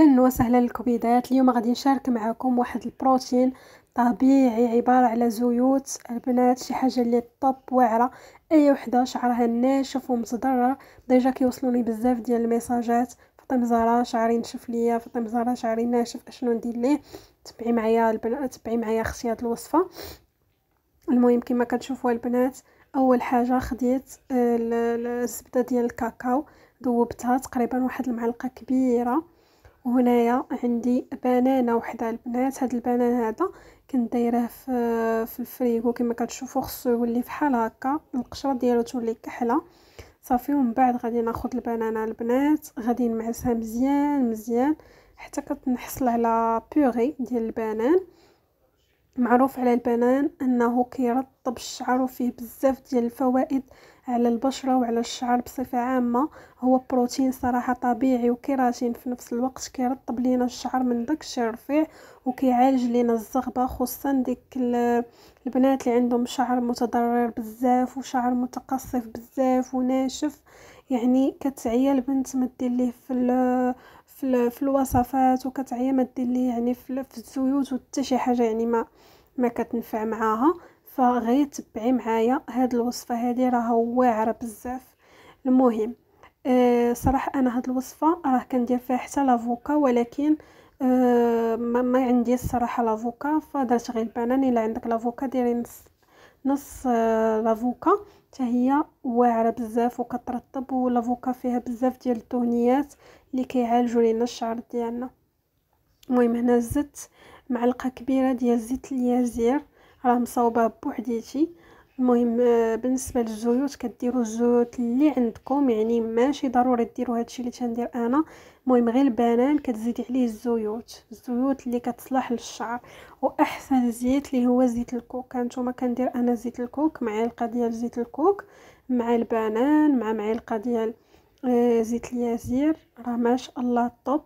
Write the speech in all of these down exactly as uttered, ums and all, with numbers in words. اهلا وسهلا للكبيضات. اليوم غادي نشارك معكم واحد البروتين طبيعي عباره على زيوت. البنات شي حاجه اللي طب واعره، اي وحده شعرها ناشف ومتضرر. ديجا كيوصلوني بزاف ديال الميساجات، فاطمه زهرا شعري نشف ليا، فاطمه زهرا شعري ناشف، اشنو ندير ليه؟ تبعي معايا البنات، تبعي معايا اختي هاد الوصفه. المهم كما كتشوفوا البنات، اول حاجه خديت الزبده ديال الكاكاو، ذوبتها تقريبا واحد المعلقه كبيره. وهنايا عندي بنانه وحده البنات، هاد البنان هذا كنت دايره في في الفريغو كما كتشوفوا، خصو يولي فحال هكا القشره ديالو تولي كحله صافي. ومن بعد غادي ناخذ البنانه البنات، غادي نمعسها مزيان مزيان حتى كتنحصل على بوري ديال البنان. معروف على البنان انه كيرطب الشعر وفيه بزاف ديال الفوائد على البشره وعلى الشعر بصفه عامه. هو بروتين صراحه طبيعي وكيراتين في نفس الوقت، كيرطب لينا الشعر من داك الشيء الرفيع، وكيعالج لينا الزغبه، خصوصا ديك البنات اللي عندهم شعر متضرر بزاف وشعر متقصف بزاف وناشف. يعني كتعيا البنت ما دير ليه في ال في, ال في الوصفات، وكتعيا ما دير ليه يعني في, في الزيوت وحتى شي حاجه يعني ما ما كتنفع معاها. فغير تبعي معايا هاد الوصفه، هادي راه واعره بزاف. المهم أه صراحه انا هاد الوصفه راه كندير فيها حتى لافوكا، ولكن أه ما, ما عندي الصراحه لافوكا، فدرت غير البنان. الا عندك لافوكا ديري نص نص لافوكا، حتى هي واعره بزاف وكترطب، والافوكا فيها بزاف ديال الدهنيات اللي كيعالجوا لينا الشعر ديالنا. المهم هنا زدت معلقه كبيره ديال زيت اليازير، راه مصاوبه بوحديتي. المهم بالنسبه للزيوت كديروا الزيوت اللي عندكم، يعني ماشي ضروري ديروا هادشي اللي تندير انا. المهم غير البنان كتزيدي عليه الزيوت، الزيوت اللي كتصلح للشعر، واحسن زيت اللي هو زيت الكوك. هانتوما كندير انا زيت الكوك، معلقه ديال زيت الكوك مع البنان مع معلقه ديال زيت اليازير، راه ما شاء الله طوب.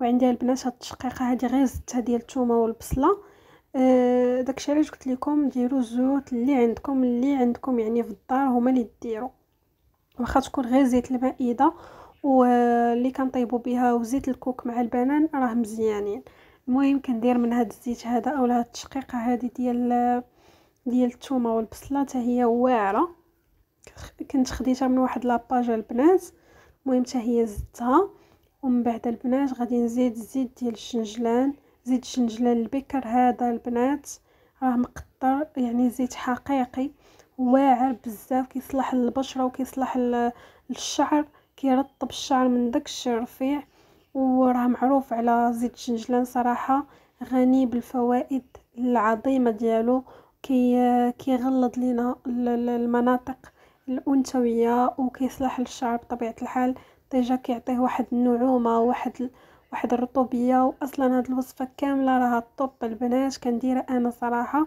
وعندي البنات هاد التشقيقه هادي غير زدتها ديال الثومه والبصله. أه داكشي علاش قلت لكم ديروا الزيوت اللي عندكم اللي عندكم يعني في الدار هما اللي ديروا، واخا تكون غير زيت المائده واللي كنطيبوا بها وزيت الكوك مع البنان راه مزيانين. المهم كندير من هذا الزيت هذا اولا هاد التشقيقه هذه ديال ديال الثومه والبصله، حتى هي واعره، كنت خديتها من واحد لاباج البنات. المهم حتى هي زدتها. ومن بعد البنات غادي نزيد الزيت ديال الشنجلان، زيت الشنجلان البكر هذا البنات راه مقطر، يعني زيت حقيقي واعر بزاف، كيصلح للبشره وكيصلح للشعر، كيرطب الشعر من داك الشيء الرفيع. وراه معروف على زيت الشنجلان صراحه غني بالفوائد العظيمه ديالو، كي كيغلظ لينا المناطق الانثويه وكيصلح للشعر بطبيعه الحال. ديجا كيعطيه واحد النعومه وواحد واحد الرطوبيه. واصلا هاد الوصفه كامله راها طوب البنات، كنديرها انا صراحه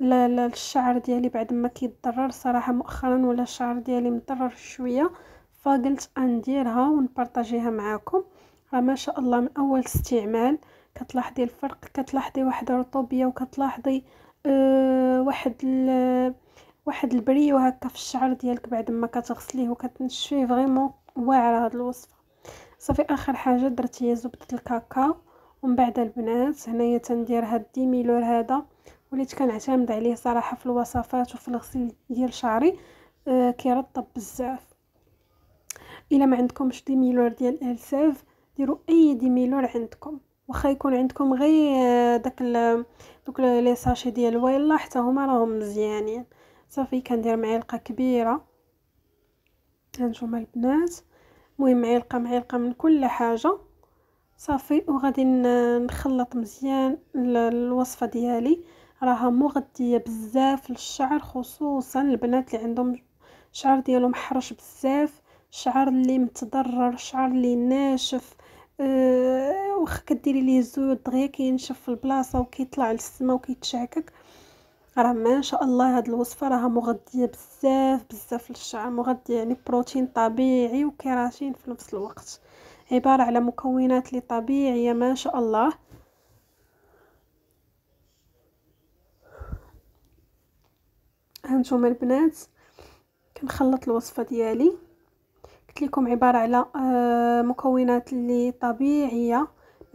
للشعر ديالي بعد ما كيتضرر صراحه مؤخرا، ولا الشعر ديالي متضرر شويه، فقلت نديرها ونبارطاجيها معاكم. راه ما شاء الله من اول استعمال كتلاحظي الفرق، كتلاحظي واحد الرطوبيه وكتلاحظي أه واحد واحد البريو هكا في الشعر ديالك بعد ما كتغسليه وكتنشفيه. فريمون واعره هاد الوصفه صافي. اخر حاجه درت هي زبده الكاكاو. ومن بعد البنات هنايا تندير هاد الديميلور هذا، وليت كنعتمد عليه صراحه في الوصفات وفي الغسيل ديال شعري، آه كيرطب بزاف. الا ما عندكمش ديميلور ديال السيف ديروا اي ديميلور عندكم، واخا يكون عندكم غير داك دوك لي ساشي ديال ويلا حتى هما راهم مزيانين صافي. كندير معلقه كبيره هانتوما البنات، المهم معلقه معلقه من كل حاجه صافي. وغادي نخلط مزيان الوصفه ديالي، راها مغذيه بزاف للشعر، خصوصا البنات اللي عندهم شعر ديالهم حرش بزاف، الشعر اللي متضرر، الشعر اللي ناشف. أه واخا كديري ليه الزيوت دغيا كينشف في البلاصه وكيطلع للسما وكيتشعكك. راه ما شاء الله هاد الوصفه راها مغذيه بزاف بزاف للشعر، مغذيه يعني بروتين طبيعي وكيراتين في نفس الوقت، عباره على مكونات اللي طبيعيه ما شاء الله. هانتوما البنات كنخلط الوصفه ديالي، قلت لكم عباره على مكونات اللي طبيعيه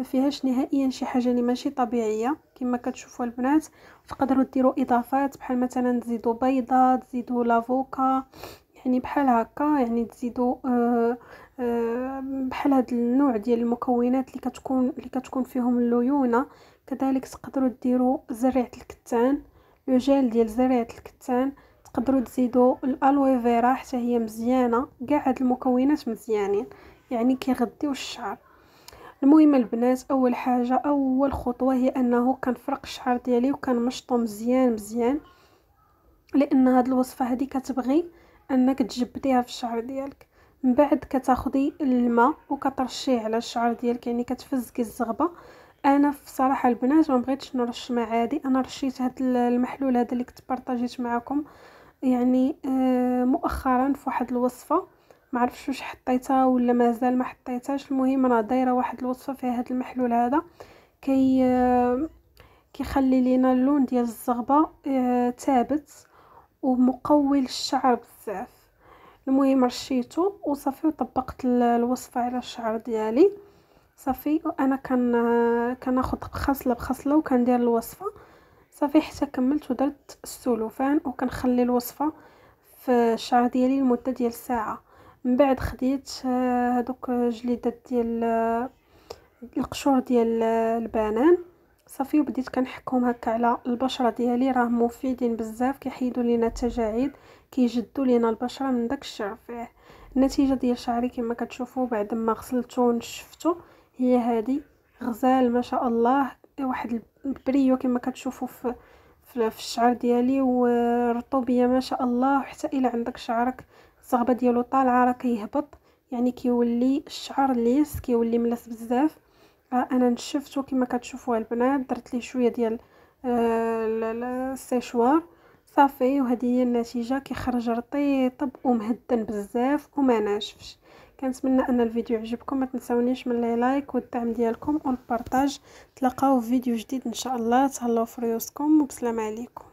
ما فيهاش نهائيا شي حاجه اللي ماشي طبيعيه كما كتشوفوا البنات. تقدروا ديروا اضافات بحال مثلا تزيدوا بيضه، تزيدوا لافوكا، يعني بحال هكا، يعني تزيدوا آه آه بحال هذا النوع ديال المكونات اللي كتكون اللي كتكون فيهم الليونه. كذلك تقدروا ديروا زريعه الكتان، لو جيل ديال زريعه الكتان، تقدروا تزيدوا الالوي فيرا حتى هي مزيانه. كاع هاد المكونات مزيانين يعني كيغديو الشعر. المهم البنات، اول حاجه اول خطوه هي انه كنفرق الشعر ديالي وكنمشطو مزيان مزيان، لان هاد الوصفه هذه كتبغي انك تجبديها في الشعر ديالك. من بعد كتاخدي الماء وكترشيه على الشعر ديالك، يعني كتفزكي الزغبه. انا في صراحه البنات ما بغيتش نرش مع عادي، انا رشيت هاد المحلول هذا اللي كنت بارطاجيت معكم يعني مؤخرا في واحد الوصفه، ما عرفتش واش حطيتها ولا مازال ما حطيتهاش. المهم انا دايره واحد الوصفه فيها هذا المحلول هذا، كي كيخلي لينا اللون ديال الزغبه ثابت ومقوي للشعر بزاف. المهم رشيته وصافي وطبقت الوصفه على الشعر ديالي صافي. وانا كان كناخذ خصله بخصله وكندير الوصفه صافي حتى كملت ودرت السلوفان، وكنخلي الوصفه في الشعر ديالي لمده ديال ساعه. من بعد خديت هذوك جليدات ديال القشور ديال البنان صافي وبديت كنحكهم هكا على البشره ديالي. راه مفيدين بزاف، كيحيدوا لينا التجاعيد، كيجدوا لينا البشره من داك الشعر فيه. النتيجه ديال شعري كما كتشوفوا بعد ما غسلته ونشفته هي هذه، غزال ما شاء الله، واحد البريو كما كتشوفوا في في الشعر ديالي، ورطوبيه ما شاء الله. وحتى الى عندك شعرك الزغبه ديالو طالعه راه كيهبط، يعني كيولي الشعر ليس، كيولي ملس بزاف. انا نشفتو كما كتشوفوا البنات، درت ليه شويه ديال السيشوار صافي، وهذه هي النتيجه. كيخرج رطيب ومهدن بزاف وما ناشفش. كنتمنى ان الفيديو يعجبكم، ما تنساونيش من اللايك والدعم ديالكم والبارطاج. تلاقاو في فيديو جديد ان شاء الله. تهلاو في ريوسكم وبسلام عليكم.